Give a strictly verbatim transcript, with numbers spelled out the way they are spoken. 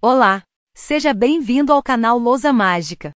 Olá, seja bem-vindo ao canal Lousa Mágica.